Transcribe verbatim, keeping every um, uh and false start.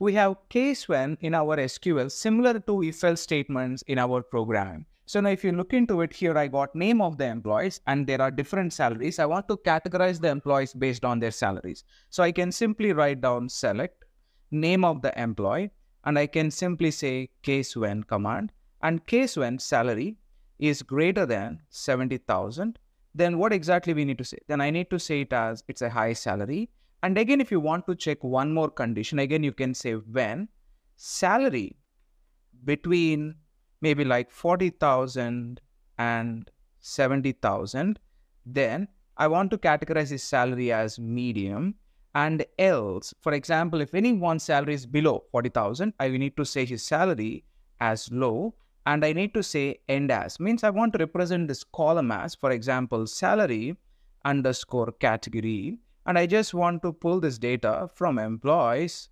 we have case when in our S Q L, similar to if-else statements in our programming. So now if you look into it here, I got name of the employees and there are different salaries. I want to categorize the employees based on their salaries. So I can simply write down select, name of the employee, and I can simply say case when command, and case when salary is greater than seventy thousand. Then what exactly we need to say? Then I need to say it as it's a high salary. And again, if you want to check one more condition, again, you can say when salary between maybe like forty thousand and seventy thousand, then I want to categorize his salary as medium. And else, for example, if anyone's salary is below forty thousand, I need to say his salary as low. And I need to say end as, means I want to represent this column as, for example, salary underscore category. And I just want to pull this data from employees